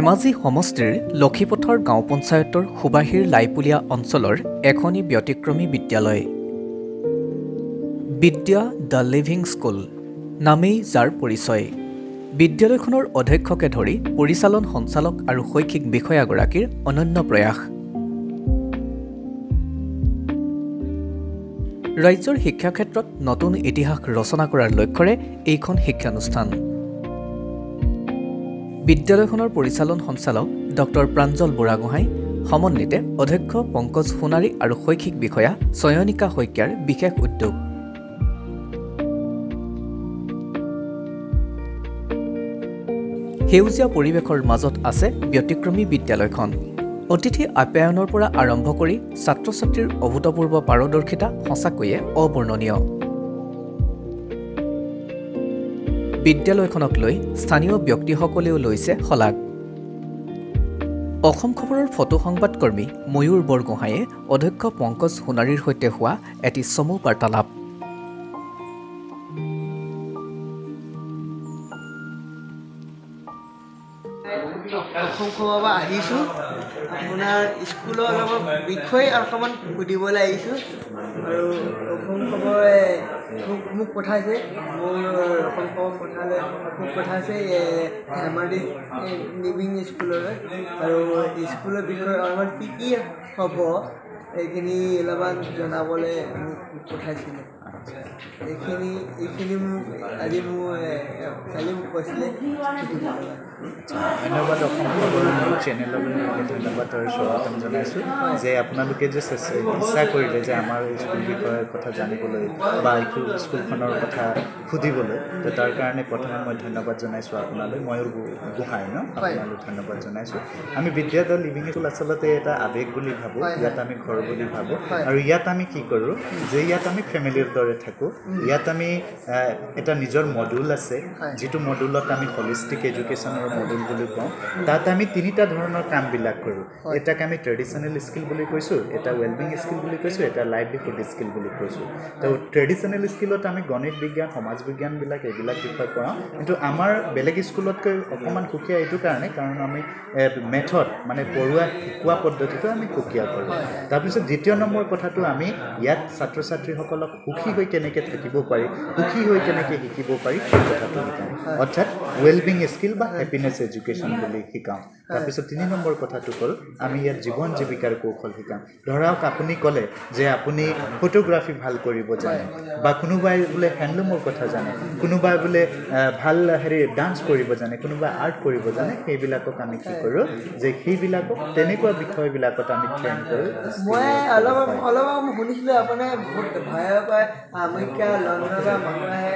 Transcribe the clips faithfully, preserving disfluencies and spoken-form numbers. ধেমাজি সমষ্টিৰ লক্ষীপথৰ গাঁও পঞ্চায়তৰ সুবাহীৰ লাইপুলিয়া অঞ্চলৰ এখনি ব্যতিক্ৰমী বিদ্যালয় বিদ্যা: দ্য লিভিং স্কুল নামেই যাৰ পৰিচয়। বিদ্যালয়খনৰ অধ্যক্ষকে ধৰি পৰিচালন সঞ্চালক আৰু শৈক্ষিক বিষয়াগৰাকীৰ অনন্য প্ৰয়াস। ৰাজ্যৰ শিক্ষা ক্ষেত্ৰত নতুন ইতিহাস ৰচনা কৰাৰ লক্ষ্যৰে এইখন শিক্ষানুষ্ঠান। বিদ্যালয়খনৰ পৰিচালন সঞ্চালক ডক্টৰ প্ৰাঞ্জল বৰগোহাঞি, সমন্বিতে অধ্যক্ষ পংকজ সোনাৰি আৰু শৈক্ষিক বিষয়া সয়নিকা সৈক্ষ্যাৰ বিশেষ উদ্যোগ। হেউজীয়া পৰিৱেশৰ মাজত আছে ব্যতিক্ৰমী বিদ্যালয়খন। অতিথি আপ্যায়নৰ পৰা আৰম্ভ কৰি ছাত্ৰ-ছাত্ৰীৰ অভূতপূৰ্ব পাৰদৰ্শিতা সঁচাকৈয়ে অবৰ্ণনীয়। বিদ্যালয়খনক লৈ স্থানীয় ব্যক্তিসকলেও লৈছে শলাগ। অসম খবৰৰ ফটো সংবাদকৰ্মী ময়ূৰ বৰগোহাঞিয়ে অধ্যক্ষ পংকজ সোণাৰীৰ সৈতে হোৱা এটি চমু বাৰ্তালাপ। অসংখ্য বাবা আহিছোঁ, আপোনাৰ স্কুলৰ অলপ বিষয়ে অকণমান সুধিবলৈ আহিছোঁ। আৰু অসম খবৰে মোক মোক পঠাইছে, মোৰ অসম খবৰ পঠালে মোক পঠাইছে ধেমাজি লিভিং স্কুললৈ। আৰু স্কুলৰ বিষয়ে অলপমান কি কি হ'ব এইখিনি অলপমান জনাবলৈ মোক পঠাইছিলে। এইখিনি এইখিনি মোক আজি মোৰ কালি মোক কৈছিলে। ধন্যবাদ। অসম খবৰৰ মোৰ চেনেললৈ ধন্যবাদ আৰু স্বাগতম জনাইছোঁ যে আপোনালোকে যে ইচ্ছা কৰিলে যে আমাৰ স্কুল বিষয়ৰ কথা জানিবলৈ বা স্কুলখনৰ কথা সুধিবলৈ, তো তাৰ কাৰণে প্ৰথমে মই ধন্যবাদ জনাইছোঁ আপোনালৈ। ময়ূৰ গোহাঁই ন, আপোনালৈ ধন্যবাদ জনাইছোঁ। আমি বিদ্যা দ্য লিভিং স্কুল আচলতে এটা আৱেগ বুলি ভাবোঁ, ইয়াত আমি ঘৰ বুলি ভাবোঁ। আৰু ইয়াত আমি কি কৰোঁ যে ইয়াত আমি ফেমিলিৰ দৰে থাকোঁ। ইয়াত আমি এটা নিজৰ মডিউল আছে, যিটো মডিউলত আমি হলিষ্টিক এডুকেশ্যনৰ মডিউল বুলি কওঁ। তাত আমি তিনিটা ধৰণৰ কামবিলাক কৰোঁ। এটাক আমি ট্ৰেডিশ্যনেল স্কিল বুলি কৈছোঁ, এটা ৱেলবিং স্কিল বুলি কৈছোঁ, এটা লাইভলিহুড স্কিল বুলি কৈছোঁ। তো ট্ৰেডিশ্যনেল স্কিলত আমি গণিত বিজ্ঞান, সমাজ বিজ্ঞানবিলাক এইবিলাক বিষয় কৰাওঁ। কিন্তু আমাৰ বেলেগ স্কুলতকৈ অকণমান সুকীয়া এইটো কাৰণে, কাৰণ আমি মেথড মানে পঢ়োৱা শিকোৱা পদ্ধতিটো আমি সুকীয়া কৰোঁ। তাৰপিছত দ্বিতীয় নম্বৰ কথাটো আমি ইয়াত ছাত্ৰ ছাত্ৰীসকলক সুখী হৈ কেনেকৈ থাকিব পাৰি, সুখী হৈ কেনেকৈ শিকিব পাৰি সেই কথাটো শিকাওঁ, অৰ্থাৎ ৱেলবিং স্কিল বা হেপিনেছ এডুকেশ্যন বুলি শিকাওঁ। তাৰপিছত তিনি নম্বৰ কথাটো হ'ল আমি ইয়াত জীৱন জীৱিকাৰ কৌশল শিকাওঁ। ধৰক আপুনি ক'লে যে আপুনি ফটোগ্ৰাফী ভাল কৰিব জানে, বা কোনোবাই বোলে হেণ্ডলুমৰ কথা জানে, কোনোবাই বোলে ভাল হেৰি ডান্স কৰিব জানে, কোনোবাই আৰ্ট কৰিব জানে, সেইবিলাকক আমি কি কৰোঁ যে সেইবিলাকক তেনেকুৱা বিষয়বিলাকত আমি ট্ৰেইন কৰোঁ। মই অলপ অলপ শুনিছিলোঁ আপোনাৰ ভাইৰ পৰা আমেৰিকা লণ্ডনৰ পৰা মানুহ আহে।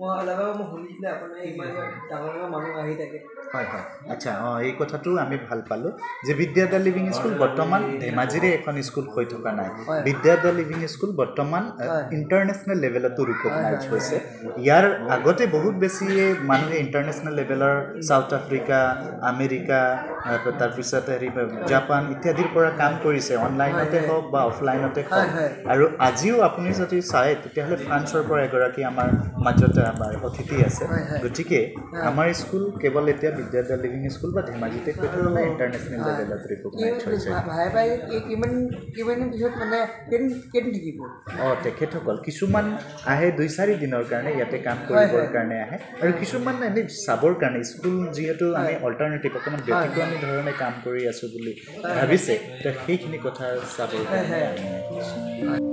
মই অলপ মই শুনিছিলোঁ আপোনাৰ ইমান ডাঙৰ ডাঙৰ মানুহ আহি থাকে। হয় হয়, আচ্ছা। অঁ, এই কথাটো আমি ভাল পালোঁ যে বিদ্যা দ্য লিভিং স্কুল বৰ্তমান ধেমাজিৰে এখন স্কুল হৈ থকা নাই। বিদ্যা দ্য লিভিং স্কুল বৰ্তমান ইণ্টাৰনেশ্যনেল লেভেলতো ৰিকগনাইজ হৈছে। ইয়াৰ আগতে বহুত বেছিয়ে মানুহে ইণ্টাৰনেশ্যনেল লেভেলৰ ছাউথ আফ্ৰিকা, আমেৰিকা, তাৰপিছত হেৰি জাপান ইত্যাদিৰ পৰা কাম কৰিছে, অনলাইনতে হওক বা অফলাইনতে হওক। আৰু আজিও আপুনি যদি চায় তেতিয়াহ'লে ফ্ৰান্সৰ পৰা এগৰাকী আমাৰ মাজতে আমাৰ অতিথি আছে। গতিকে আমাৰ স্কুল কেৱল এতিয়া বিদ্যা দ্য লিভিং স্কুল বা ধেমাজিতে ইণ্টাৰনেশ্যনেল লেভেলত ৰিকগনাইজ হৈছে। অঁ, তেখেতসকল কিছুমান আহে দুই চাৰি দিনৰ কাৰণে, ইয়াতে কাম কৰিবৰ কাৰণে আহে, আৰু কিছুমান এনেই চাবৰ কাৰণে। স্কুল যিহেতু আমি অল্টাৰনেটিভ অকণমান ব্যতিক্ৰমী ধৰণে কাম কৰি আছোঁ বুলি ভাবিছে, তো সেইখিনি কথা চাব।